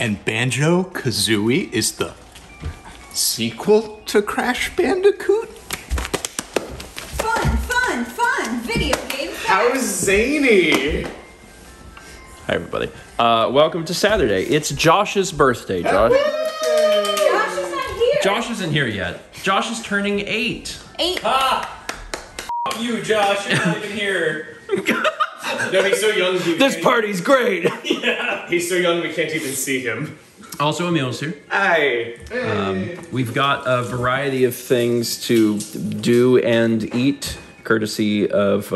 And Banjo-Kazooie is the sequel to Crash Bandicoot? Fun, fun, fun video game. How zany! Hi everybody. Welcome to Saturday. It's Josh's birthday, Josh. Happy birthday. Josh is not here. Josh isn't here yet. Josh is turning 8. 8. Ah! F you, Josh. You're not even here. No, he's so young. This party's great. Yeah. He's so young we can't even see him. Also, Emil's here. Hi. Hey. We've got a variety of things to do and eat, courtesy of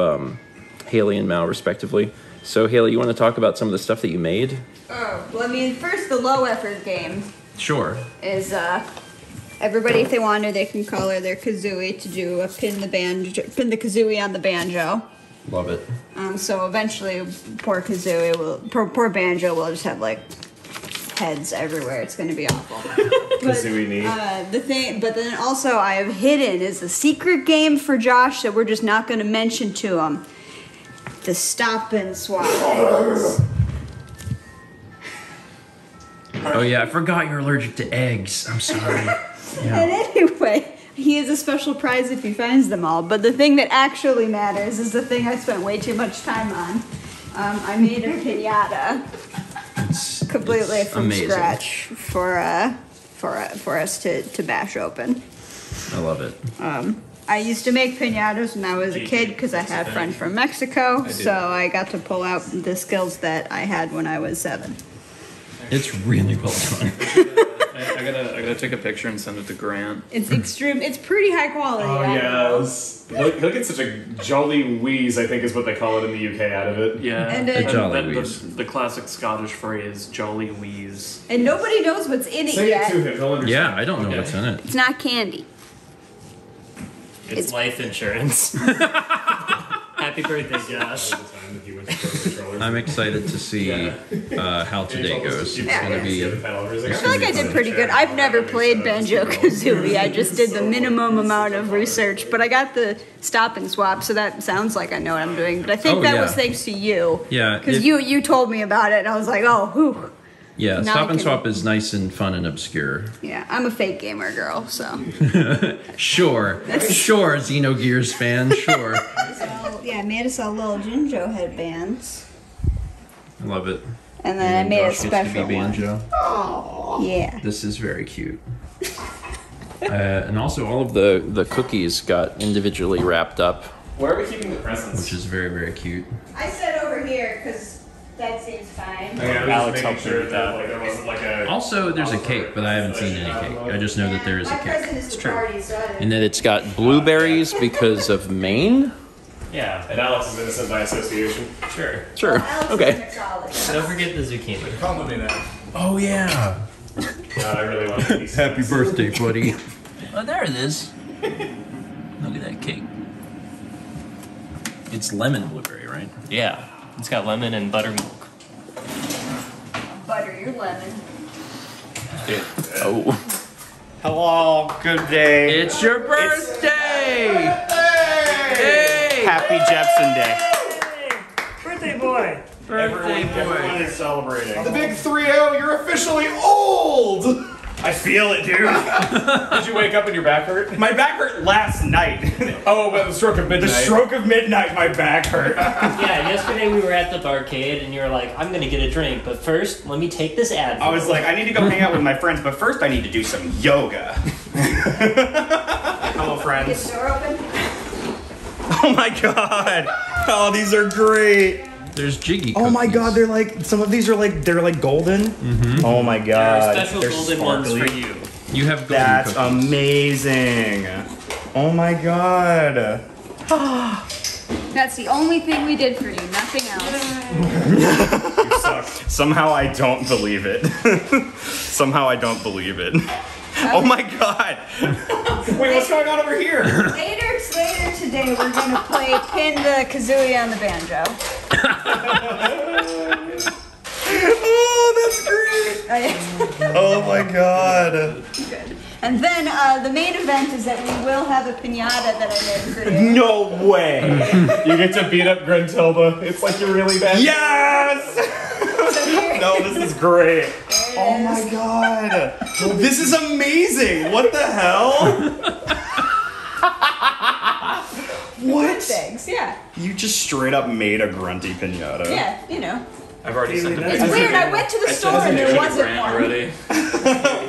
Haley and Mal, respectively. So, Haley, you want to talk about some of the stuff that you made? Oh, well, I mean, first, the low-effort game. Sure. Is everybody, if they want to, they can color their Kazooie to do a pin the Kazooie on the banjo. Love it. So eventually, poor Banjo will just have like heads everywhere. It's going to be awful. Kazooie. But then also I have hidden is the secret game for Josh that we're just not going to mention to him. The Stop and Swap. Oh yeah, I forgot you're allergic to eggs. I'm sorry. Yeah. And anyway. He is a special prize if he finds them all, but the thing that actually matters is the thing I spent way too much time on. I made a piñata completely from scratch for us to bash open. I love it. I used to make piñatas when I was a kid because I had a friend from Mexico, so I got to pull out the skills that I had when I was 7. It's really well done. I gotta take a picture and send it to Grant. It's extreme. It's pretty high quality. Oh yes, he'll get such a jolly wheeze. I think is what they call it in the UK out of it. Yeah, and a jolly wheeze. The classic Scottish phrase, jolly wheeze. And nobody knows what's in it yet. Say it to him. He'll understand. Yeah, I don't know what's in it. It's not candy. It's life insurance. Happy birthday, Josh. I'm excited to see how today goes. It's going to be. I feel like I did pretty good. I've never played Banjo-Kazooie. I just did the minimum amount of research, but I got the Stop and Swap, so that sounds like I know what I'm doing. But I think that was thanks to you. Yeah. Because you told me about it, and I was like, oh, whew. Yeah, Stop and Swap is nice and fun and obscure. Yeah, I'm a fake gamer girl, so. Sure. Sure, Xenogears fan, sure. So, yeah, I made us all little Jinjo headbands. I love it. And then I made a special Banjo. Oh, yeah. This is very cute. And also all of the cookies got individually wrapped up. Where are we keeping the presents? Which is very, very cute. I said over here, because... That seems fine. Yeah, Alex helped sure with that. Like, there wasn't like a also, there's a cake, but I haven't seen any cake. I just know that there is a cake. It's true. And that it's got blueberries because of Maine. Yeah. And Alex is innocent by association. Sure. Sure. Well, okay. Don't forget the zucchini. Call me that. Oh, yeah. God, I really want to eat. Happy birthday, buddy. Oh, there it is. Look at that cake. It's lemon blueberry, right? Yeah. It's got lemon and buttermilk. Butter your lemon. Yeah. Oh. Hello, good day. It's your birthday! It's birthday! Hey! Happy Jepson Day. Birthday boy. Everyone is celebrating. The big 3-0, you're officially old! I feel it, dude. Did you wake up and your back hurt? My back hurt last night. Oh, but the stroke of midnight. The stroke of midnight, my back hurt. Yeah, yesterday we were at the barcade and you were like, I'm going to get a drink, but first, let me take this Advil. I was like, I need to go hang out with my friends, but first I need to do some yoga. Hello, friends. Is the door open? Oh my god. Oh, these are great. There's Jiggy cookies. Oh my god, they're like, some of these are like, they're like golden. Mm-hmm. Oh my god. They're golden sparkly. Ones for you. You have golden That's cookies. Amazing. Oh my god. That's the only thing we did for you, nothing else. You suck. Somehow I don't believe it. Somehow I don't believe it. Okay. Oh my god. Wait, what's going on over here? Later today we're going to play Pin the Kazooie on the banjo. Oh, that's great! Oh my god. Good. And then the main event is that we will have a piñata that I made for you. No way! You get to beat up Gruntilda. It's like you're really bad. Yes! No, this is great. Oh my god. This is amazing. What the hell? What? Thanks, yeah. You just straight up made a grunty pinata. Yeah, you know. I've already sent it. It's weird, I went to the store and there wasn't one. Already.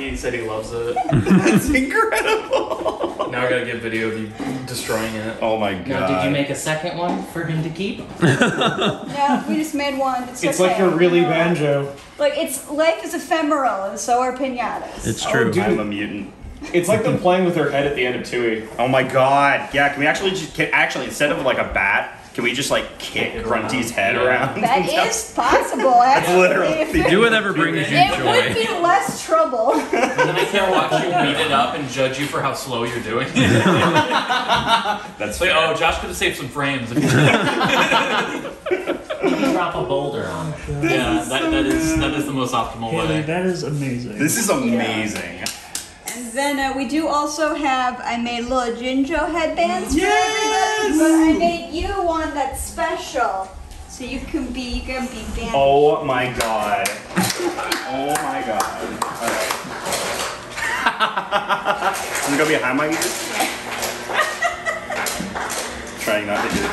He said he loves it. That's incredible. Now I gotta get video of you destroying it. Oh my god. Now, did you make a second one for him to keep? No, we just made one. It's like a really banjo. Like, it's life is ephemeral and so are pinatas. It's true. Oh, I'm a mutant. It's like them playing with their head at the end of Tooie. Oh my god. Yeah, can we actually just, instead of like a bat, can we just like kick Grunty's head around? That is possible, actually. Literally. Do whatever brings you joy. It would be less trouble. And then I can't watch you beat it up and judge you for how slow you're doing. That's like, fair. Oh, Josh could have saved some frames. If you drop a boulder on it. Yeah, that is the most optimal way. That is amazing. This is amazing. Yeah. And then we do also have, I made little Jinjo headbands for everybody, but I made you one that's special, so you can be bandaged. Oh my god. Oh my god. Alright. I'm gonna go behind my ears. Trying not to do it.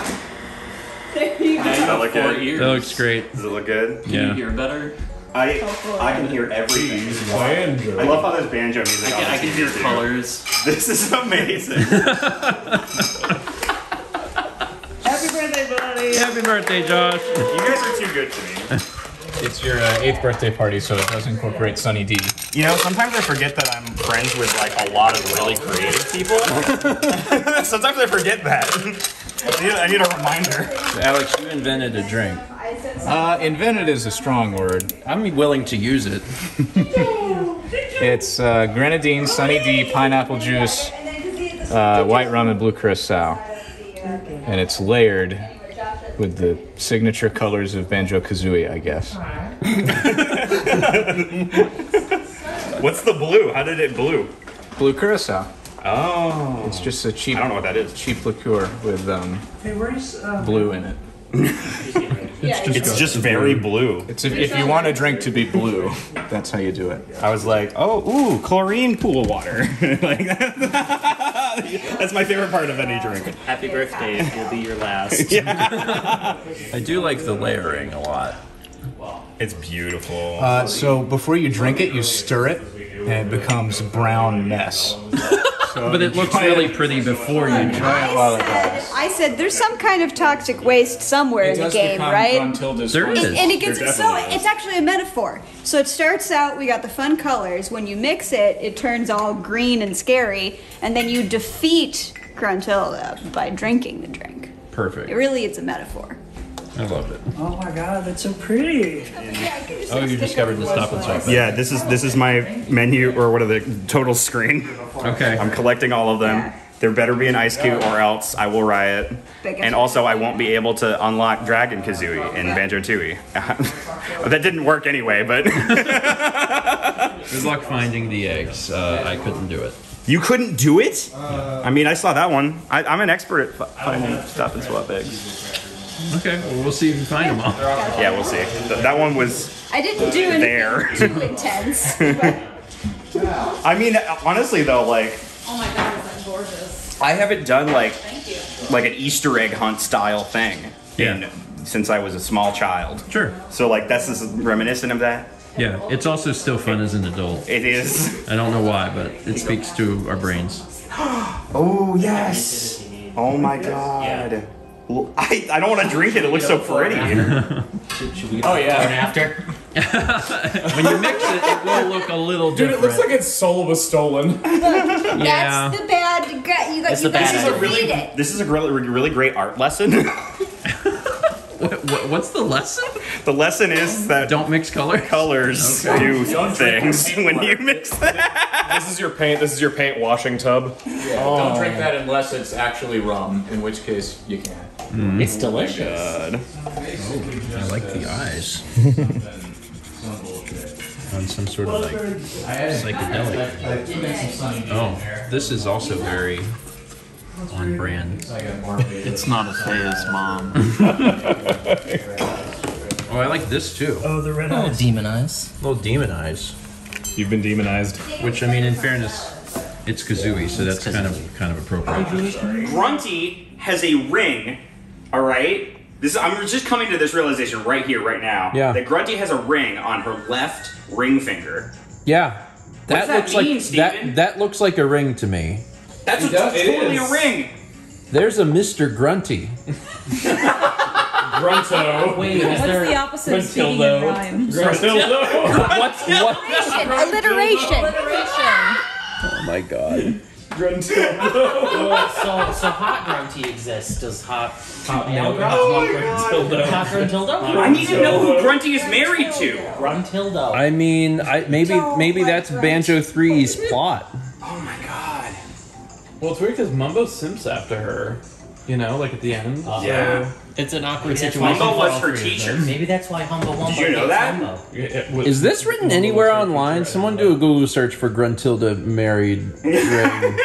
There you go. Does that look good? That looks great. Does it look good? Yeah. Can you hear better? I can hear everything. Banjo. I love how there's banjo music. I can hear colors. This is amazing. Happy birthday, buddy! Happy birthday, Josh. You guys are too good to me. It's your 8th birthday party, so it does incorporate Sunny D. You know, sometimes I forget that I'm friends with like a lot of really creative people. Sometimes I forget that. I need a reminder. Alex, you invented a drink. Invented is a strong word. I'm willing to use it. It's grenadine, Sunny D, pineapple juice, white rum, and blue curacao. And it's layered with the signature colors of Banjo-Kazooie, I guess. What's the blue? How did it blue? Blue curacao. Oh. It's just a cheap, I don't know what that is. Cheap liqueur with blue in it. It's just very blue. It's if you want a drink to be blue, that's how you do it. I was like, oh, ooh, chlorine pool water. Like that's my favorite part of any drink. Happy birthday, it will be your last. Yeah. I do like the layering a lot. It's beautiful. So before you drink it, you stir it, and it becomes a brown mess. But it looks really pretty before you try it while it goes. I said there's some kind of toxic waste somewhere in the game, right? There is. And it gets so it's actually a metaphor. So it starts out, we got the fun colors. When you mix it, it turns all green and scary, and then you defeat Gruntilda by drinking the drink. Perfect. It really is a metaphor. I love it. Oh my god, that's so pretty. Yeah. Oh, you discovered the Stop and Swap. Yeah, this is my menu, or what are the total screen. Okay. I'm collecting all of them. Yeah. There better be an ice cube or else I will riot. And also I won't be able to unlock Dragon Kazooie in Banjo-Tooie. That didn't work anyway, but... Good luck finding the eggs. I couldn't do it. You couldn't do it? I mean, I saw that one. I'm an expert at finding Stop and Swap eggs. Okay, well, we'll see if you find them all. Yeah, we'll see. That one was I didn't do anything too intense. I mean, honestly, though, like... Oh my god, is that gorgeous. I haven't done, like an Easter egg hunt style thing since I was a small child. Sure. So, like, this is reminiscent of that. Yeah, it's also still fun as an adult. It is. I don't know why, but it speaks to our brains. Oh, yes! Oh my god. Yeah. I don't want to drink it. It looks so pretty. Should we go after? When you mix it, it will look a little different. Dude, it looks like its soul was stolen. Look, that's the bad. This is a really great art lesson. What's the lesson? The lesson is that don't mix colors. Colors do things when you mix that. This is your paint. This is your paint washing tub. Yeah, don't drink that unless it's actually rum, in which case you can't. It's delicious. Oh, I like the eyes. On some sort of like psychedelic. Oh, this is also very on brand. It's not a phase, Mom. Oh, I like this too. Oh, the red eyes. Demon eyes. A little demon eyes. You've been demonized. Which, I mean, in fairness, it's Kazooie, so that's kind of appropriate. Grunty has a ring, all right? This, I'm just coming to this realization right here, right now. Yeah. That Grunty has a ring on her left ring finger. Yeah. That looks mean, like Steven? That looks like a ring to me. That's totally a ring. There's a Mr. Grunty. Grunto. Wait, what's the opposite of speaking in rhyme? Gruntilda. Alliteration. Oh my god. Gruntilda. So hot Grunty exists. Does hot now Gruntilda? Hot Gruntilda? I need to know who Grunty is married to. Gruntilda. I mean, maybe that's Banjo-Tooie's plot. Oh my god. Well, it's weird because Mumbo simps after her. You know, like at the end. Yeah. It's an awkward situation. Mumbo was her teacher. Maybe that's why Humbo Wumbo. Did you know that? Is this written anywhere online? Someone do a Google search for Gruntilda married ring.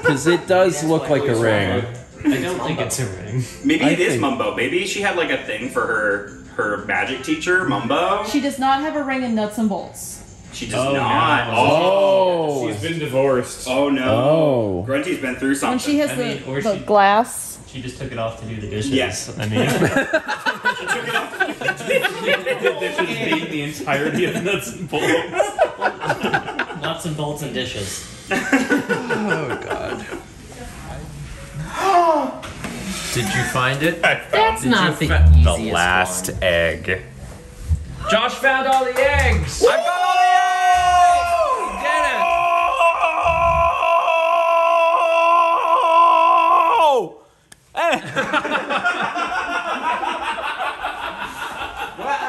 Because it does look like a ring. I don't think it's a ring. Maybe it is Mumbo. Maybe she had like a thing for her magic teacher, Mumbo. She does not have a ring in Nuts and Bolts. She does not. No. Oh. She's been divorced. Oh, no. Oh. Grunty's been through something. When she has the glass... She just took it off to do the dishes. Yes. I mean, she took it off to do the dishes. She ate the entirety of Nuts and Bolts. Nuts and Bolts and dishes. Oh, God. Did you find it? That's not the last one. Egg. Josh found all the eggs. Woo! I found all the eggs.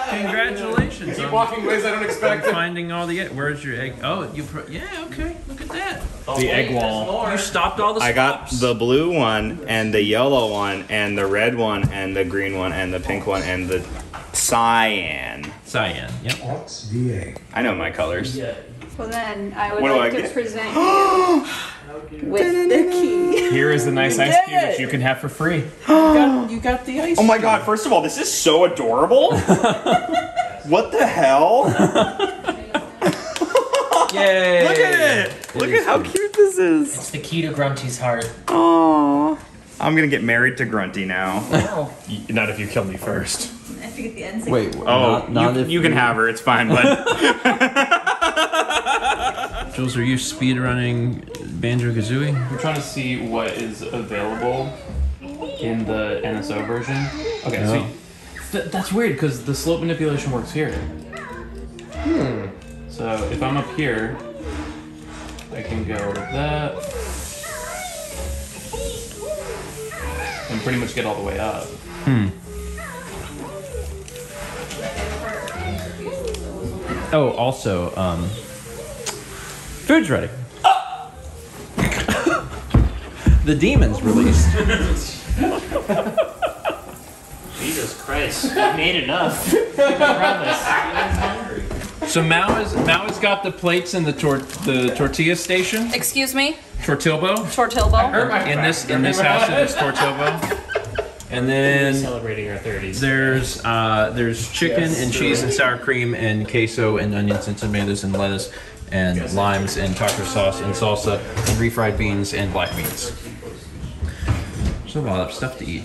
Congratulations! Keep walking ways I don't expect. Finding all the egg. Where's your egg? Oh, you. Yeah. Okay. Look at that. The egg wall. You stopped all the. I got the blue one and the yellow one and the red one and the green one and the pink one and the cyan. Cyan. Yep. I know my colors. Yeah. Well then, I would like to present you with the key. Here is the nice ice cube that you can have for free. You got the ice cube. Oh my god, first of all, this is so adorable. What the hell? Yay. Look at it. Look at how cute this is. It's the key to Grunty's heart. Aww. I'm going to get married to Grunty now. Oh. Not if you kill me first. I think at the end. Wait, you can have her. It's fine, but... Jules, are you speedrunning Banjo-Kazooie? We're trying to see what is available in the NSO version. Okay, no. So that's weird because the slope manipulation works here. Hmm. So if I'm up here, I can go with that and pretty much get all the way up. Hmm. Oh, also, food's ready. Oh. The demon's released. Jesus Christ! I've made enough. I promise. So Mao has got the plates in the tortilla station. Excuse me. Tortilbo. Tortilbo. In this house, it is Tortilbo. And then we're celebrating our 30s. There's chicken and cheese and sour cream and queso and onions and tomatoes and lettuce. And limes and taco sauce and salsa and refried beans and black beans. There's a lot of stuff to eat.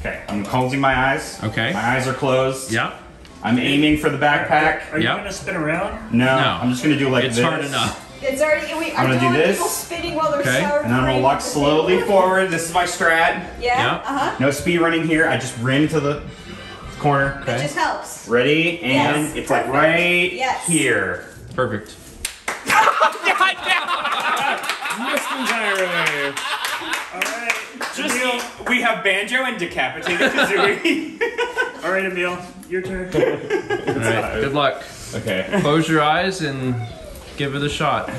Okay. I'm closing my eyes. Okay. My eyes are closed. Yep. I'm aiming for the backpack. Are you gonna spin around? No. I'm just gonna do like this. It's hard enough. It's already. I'm gonna do this. People spinning while they're sour and I'm gonna walk slowly forward. This is my strat. Yeah. No speed running here. I just ran into the corner. Okay. It just helps. Ready? And it's perfect. Like right here. Perfect. Missed entirely. All right, Emil. We have Banjo and decapitated Kazooie. All right, Emil, your turn. All right, good luck. Okay. Close your eyes and give it a shot.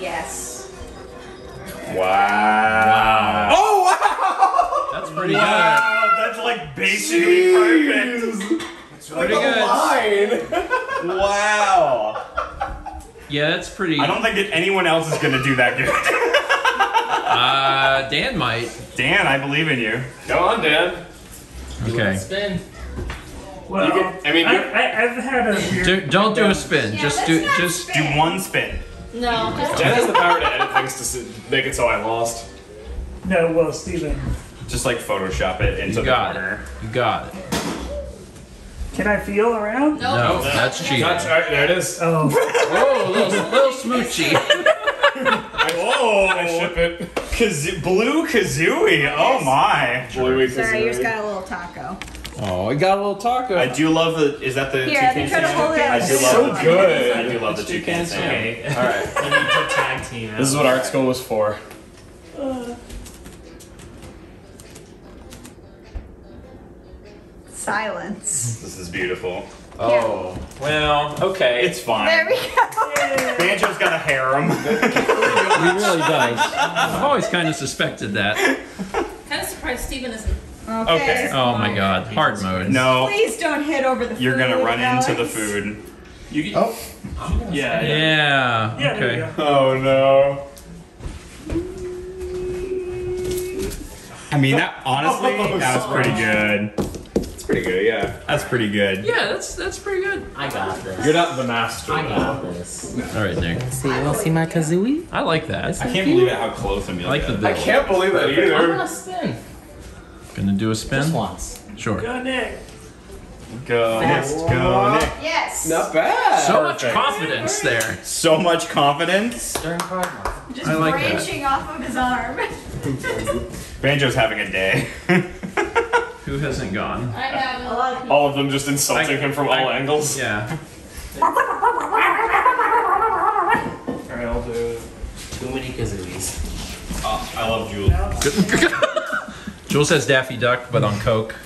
Yes. Wow. Oh wow! That's pretty good. That's like basically perfect. Pretty good. Wow. Yeah, that's pretty. I don't think that anyone else is gonna do that good. Dan might. Dan, I believe in you. Go on, Dan. Okay. Spin. Well, I mean, I've had a weird don't do a spin. Yeah, just do one spin. No. Dan has the power to edit things to make it so I lost. No, well, Steven. Just like Photoshop it into the corner. You got it. Can I feel around? No, that's cheating. There it is. Oh, whoa, little smoochie. Whoa, I ship it. Blue Kazooie. Oh my. Blue Kazooie. Sorry, yours got a little taco. Oh, it got a little taco. I do love the. Is that the toucan sandwich? I do love so good. I do love the toucan sandwich. Okay. All right. We need to tag team. This is what art school was for. Silence. This is beautiful. Oh, yeah. Well, okay. It's fine. There we go. Yay. Banjo's got a harem. He really does. I've always kind of suspected that. Kind of surprised Steven isn't. Okay. Oh my god. Hard mode. No. Please don't hit over the food. You're going to run into the food. You, oh. Yeah. Yeah. Yeah. Okay. Yeah, oh no. I mean, that honestly, that was pretty good. Pretty good, yeah. That's pretty good. Yeah, that's pretty good. I got this. You're not the master. I got this. All right, Nick. See my Kazooie? I like that. I can't believe it how close I'm getting. I can't believe that either. I'm gonna spin. Gonna do a spin? Just once. Sure. Go Nick. Go Nick. Go Nick. Yes. Not bad. So much confidence there. So much confidence. Just branching off of his arm. Banjo's having a day. Who hasn't gone? I have a lot of people. All of them just insulting him from all angles. Yeah. Alright, I'll do too many Kazooies. Oh, I love Jules. No. Jules says Daffy Duck, but on Coke.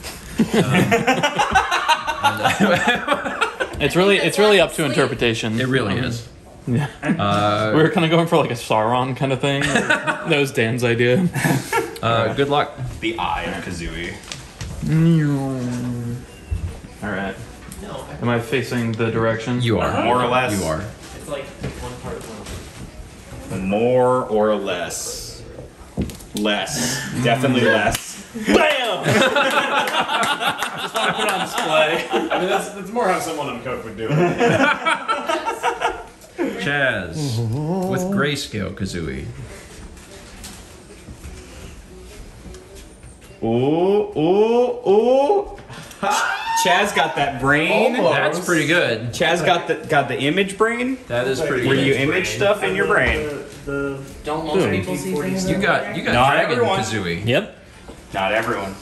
It's really up to interpretation. It really is. Yeah. We were kind of going for like a Sauron kind of thing. That was Dan's idea. Good luck. The Eye of Kazooie. Alright. Am I facing the direction? You are. More or less. You are. It's like one part of one. More or less. Less. Definitely less. BAM! Just want to put on display. I mean, that's more how someone on Coke would do it. Chaz. With grayscale Kazooie. Ooh, ooh, ooh. Ha. Chaz got that brain. Almost. That's pretty good. Chaz got the image brain. That is pretty good. Where you image stuff in your brain. Don't most people see things? You got Dragon Kazooie. Yep. Not everyone.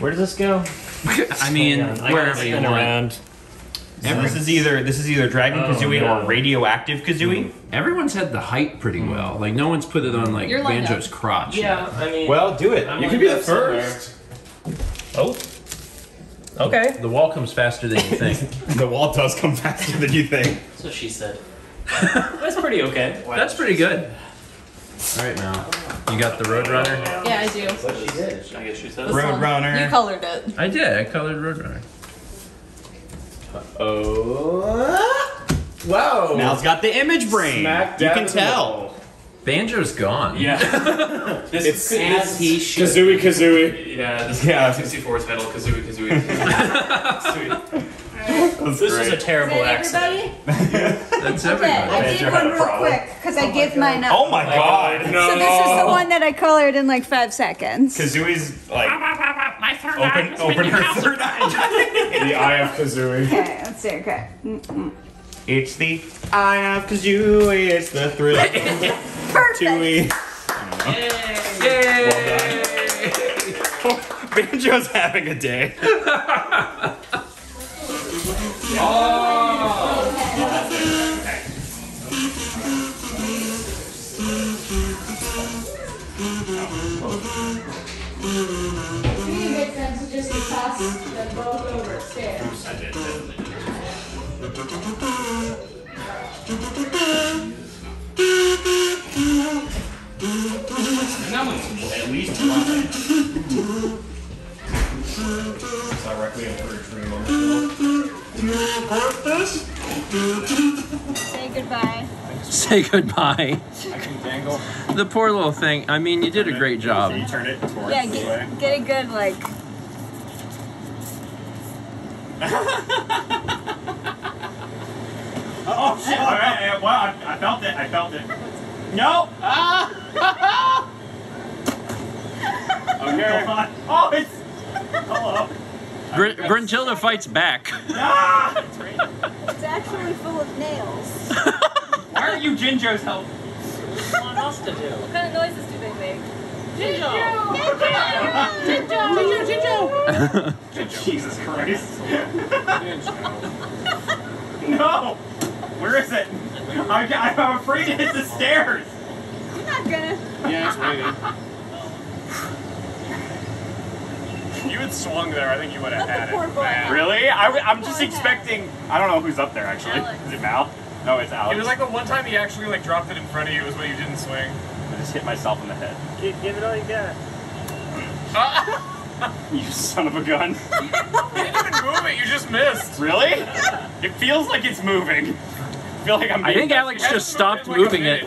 Where does this go? I mean, wherever you want. This is either Dragon Kazooie or Radioactive Kazooie. Everyone's had the height pretty well. Like no one's put it on like Banjo's crotch. Yeah, I mean. Well, do it. You could be the first. Oh. Okay. The wall comes faster than you think. The wall does come faster than you think. That's what she said. That's pretty okay. That's pretty good. All right, now. You got the Roadrunner. Yeah, I do. That's what she did. I guess she said Roadrunner. You colored it. I did. I colored Roadrunner. Oh! Wow! Mal's got the image brain. Smack you can tell. Banjo's gone. Yeah. It's as he should. Kazooie Kazooie. Yeah. This yeah. 64's title. Kazooie Kazooie. Kazooie. This is a terrible accident. Yeah. That's everybody. I did one real quick because I gave mine up. Oh my god! No. So this is the one that I colored in like 5 seconds. Kazooie's like. Open her third eye. The Eye of Kazooie. Okay, let's see. Okay. Mm-mm. It's the Eye of Kazooie. It's the thrill. Perfect. Yay! Yay! Well done. Banjo's having a day. At least one. It's not Requiem for a Dream on the Say goodbye. Say goodbye. I can dangle. The poor little thing. I mean, you did a great job. You turn it towards the way. Get a good, like... Oh, shit! All right, well, I felt it. I felt it. No! Ah! Okay. Oh, it's... Hello. Gruntilda fights back. Ah! It's actually full of nails. Why aren't you Jinjo's help? What do you want us to do? What kind of noises do they make? Jinjo! Jinjo! Jinjo! Jinjo! Jinjo! Jesus Christ. Jinjo. No! Where is it? I'm afraid it hit the stairs. You're not gonna... Yeah, it's waiting. You had swung there, I think you would have had it. Really? I'm just expecting... I don't know who's up there, actually. Alex. Is it Mal? No, it's Alex. It was like the one time he actually like dropped it in front of you was when you didn't swing. I just hit myself in the head. Give it all you got. You son of a gun. You didn't even move it, you just missed. Really? It feels like it's moving. I feel like I'm... I think Alex just stopped moving it.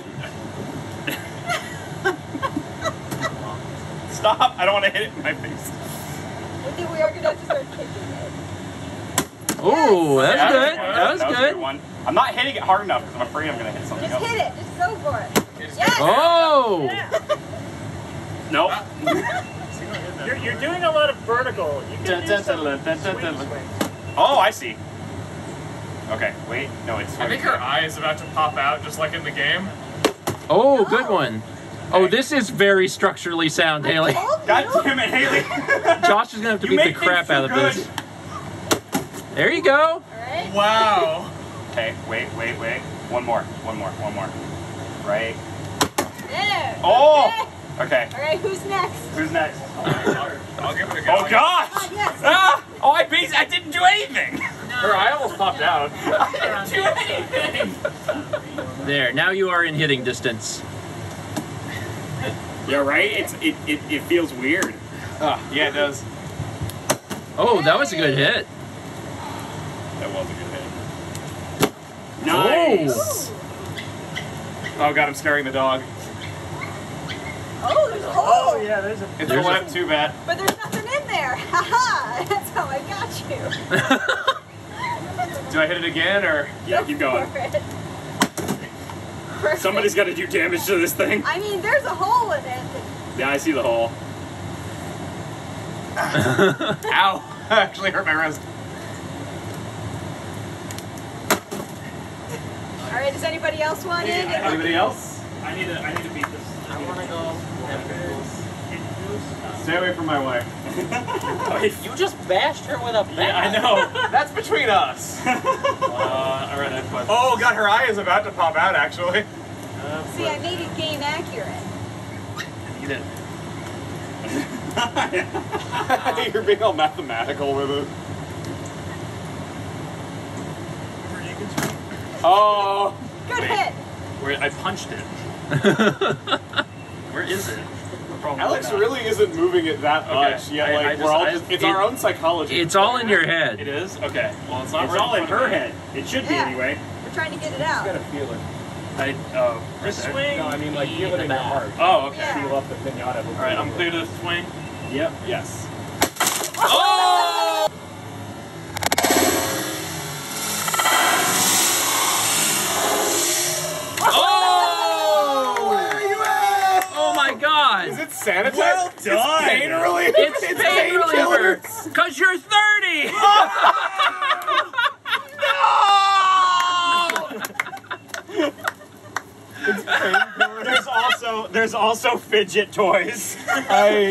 Stop! I don't want to hit it in my face. We are going to have to start kicking it. Oh, yes. That's good. That was good. One. I'm not hitting it hard enough because I'm afraid I'm going to hit something else. Just hit it. Just go for it. Yes. Oh! Nope. You're doing a lot of vertical. You can do swing. Oh, I see. Okay, wait. No, it's... I think her eye is about to pop out just like in the game. Oh, good one. Oh, this is very structurally sound, Haley. God damn it, Haley. Josh is going to have to beat the crap out of this. There you go. All right. Wow. Okay, wait. One more. Right. There. Oh. Okay. All right, who's next? I'll give it a go. Oh, gosh. Oh, yes. Ah. Oh, I didn't do anything. No. Her eye almost popped out. I didn't do anything. There, now you are in hitting distance. Yeah, right? It feels weird. Yeah, it does. Oh, that was a good hit. That was a good hit. Nice! Ooh. Oh, God, I'm scaring the dog. Oh, there's a hole! Oh, yeah, there's a... It's a left, too bad. But there's nothing in there! Haha! That's how I got you. Do I hit it again, or... Yeah, keep going. Perfect. Somebody's got to do damage to this thing. I mean, there's a hole in it. Yeah, I see the hole. Ow! I actually hurt my wrist. All right, does anybody else want it? Anybody else? I need to beat this. I want to go. Stay away from my wife. You just bashed her with a bat. Yeah, I know. That's between us. All right, I put... Oh, God, her eye is about to pop out, actually. See, I made it game accurate. You did. You're being all mathematical with it. Oh. Good hit. I punched it. Where is it? Alex really isn't moving it that much yet. Like, we're all just—it's our own psychology. It's all in your head. It is. Okay. Well, it's not. It's all in her head. It should be anyway. We're trying to get it out. You gotta feel it. Swing. No, I mean like give it in your heart. Oh, okay. Yeah. Feel up the pinata. All right, I'm clear to the swing. Yep. Yes. Oh! Sanitized? Well done. It's pain relief. It's pain reliever. Cause you're 30. No. It's pain. There's also fidget toys. I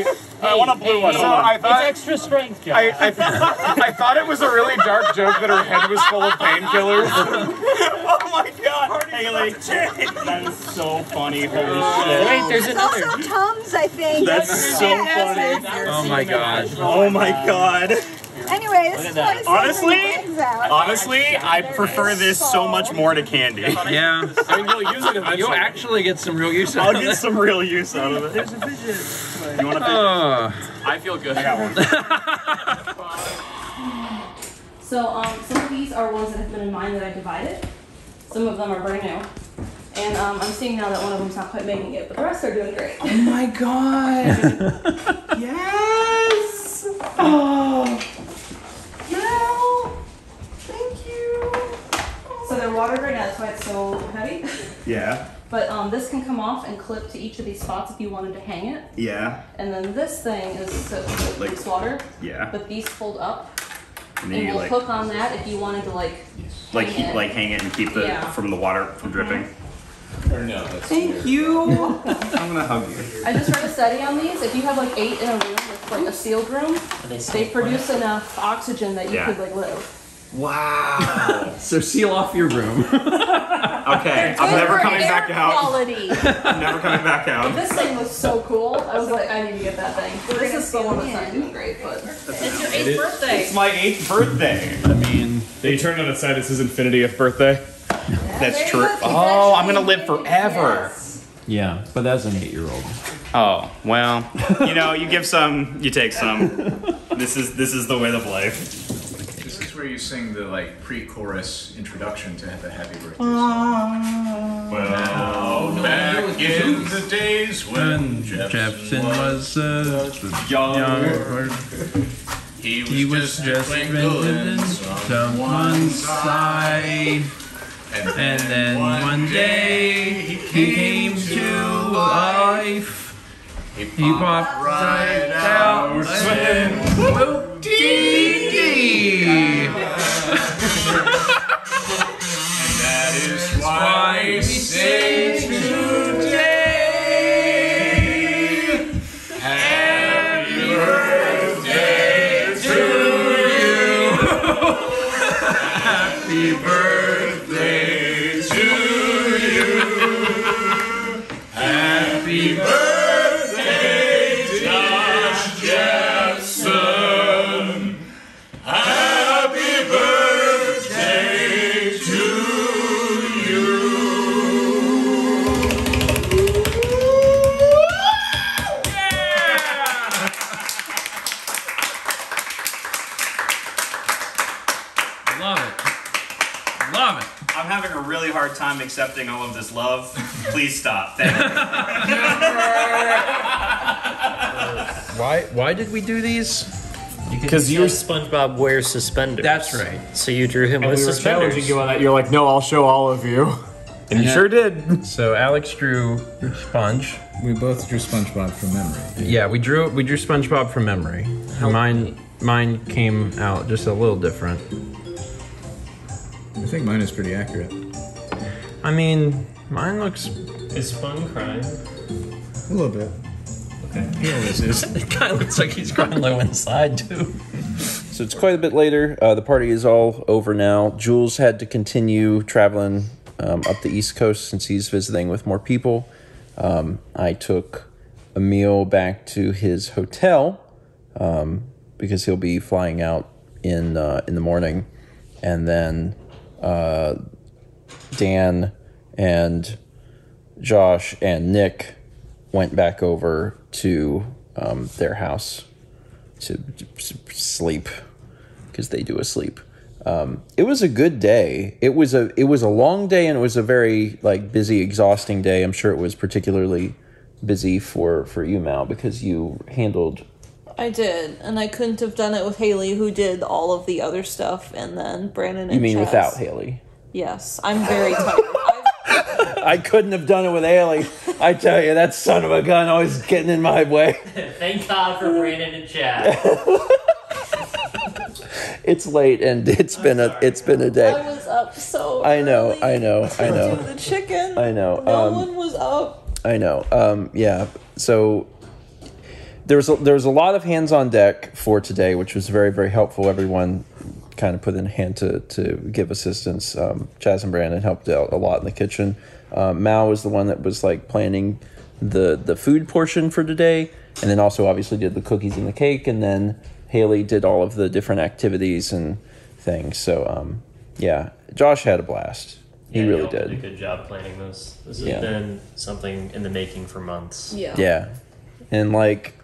want a blue one. So I thought, it's extra strength. I thought it was a really dark joke that her head was full of painkillers. Oh my God, Haley! That is so funny. Holy shit! Wait, there's another. Also Tums, I think. That's so funny. Oh my God. Oh my God. Anyway, this is what honestly, I prefer this so much more to candy. Yeah, I mean, you'll use it eventually. You'll actually get some real use out of it. I'll get some real use out of it. There's a vision. You want a vision? I feel good. I got one. So some of these are ones that have been in mine that I divided. Some of them are brand new. And I'm seeing now that one of them's not quite making it, but the rest are doing great. Oh my god! Yes! Oh! So they're watered right now, that's why it's so heavy. Yeah. But this can come off and clip to each of these spots if you wanted to hang it. Yeah. And then this thing is so like loose water. Yeah. But these fold up. And then you will hook on that if you wanted to like hang it and keep it from the water from dripping. Or no, that's Thank you. I'm gonna hug you. I just read a study on these. If you have like 8 in a room, it's like a sealed room. They produce enough oxygen that you could like live. Wow. So seal off your room. Okay, I'm never coming back out. I'm never coming back out. This thing was so cool. I was like, I need to get that thing. This is the one that's not doing great, but it's your 8th birthday. It's my 8th birthday. I mean, they turned it aside. This is infinitieth birthday. Yeah, that's true. Oh, I'm gonna live forever. Yes. Yeah, but that's an 8-year-old. Oh well, you know, you give some, you take some. This is the way of life. Where you sing the like pre-chorus introduction to the happy birthday song. Well, no, back in the days when Jefferson was young, he was just written on one side, and then one day he came to life. He popped right out and that is why we say today, happy birthday to you, happy birthday to you, happy birthday. Time accepting all of this love. Please stop. Thank you. Why did we do these? Because you SpongeBob wears suspenders. That's right. So you drew him and with suspenders. Challenging you on that. You're like, no, I'll show all of you. And you sure did. So Alex drew Sponge. We both drew SpongeBob from memory. Yeah, we drew SpongeBob from memory. Mine came out just a little different. I think mine is pretty accurate. I mean, mine looks... Is Fun crying? A little bit. Okay. He always is. It kind of looks like he's crying low inside, too. So it's quite a bit later. The party is all over now. Jules had to continue traveling up the East Coast since he's visiting with more people. I took Emil back to his hotel because he'll be flying out in the morning. And then... Dan and Josh and Nick went back over to their house to sleep because they do sleep. It was a good day. It was a long day, and it was a very like busy, exhausting day. I'm sure it was particularly busy for you, Mal, because you handled. I did, and I couldn't have done it with Haley, who did all of the other stuff, and then Brandon. And you mean Chaz. Without Haley? Yes, I'm very tired. I couldn't have done it with Haley. I tell you, that son of a gun always getting in my way. Thank God for Brandon and Chad. It's late, and it's been a day. I was up so early. I know. To do the chicken. I know. No one was up. I know. Yeah. So there's a lot of hands on deck for today, which was very, very helpful. Everyone kind of put in a hand to give assistance. Chaz and Brandon helped out a lot in the kitchen. Mal was the one that was like planning the food portion for today, and then also obviously did the cookies and the cake, and then Haley did all of the different activities and things. So yeah, Josh had a blast. Yeah, he really did a good job planning this. This has been something in the making for months. Yeah, and like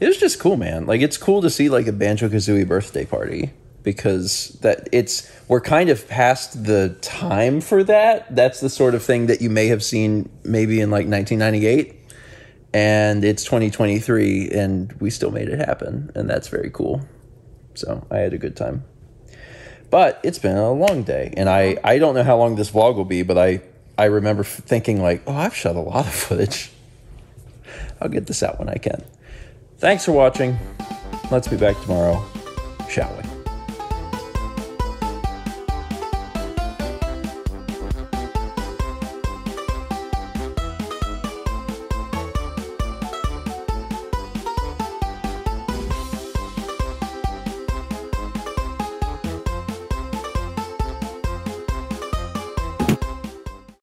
it was just cool, man. Like it's cool to see like a Banjo-Kazooie birthday party. because that we're kind of past the time for that. That's the sort of thing that you may have seen maybe in like 1998, and it's 2023 and we still made it happen, and that's very cool. So I had a good time, but it's been a long day, and I don't know how long this vlog will be, but I remember thinking like, oh, I've shot a lot of footage. I'll get this out when I can. Thanks for watching. Let's be back tomorrow, shall we?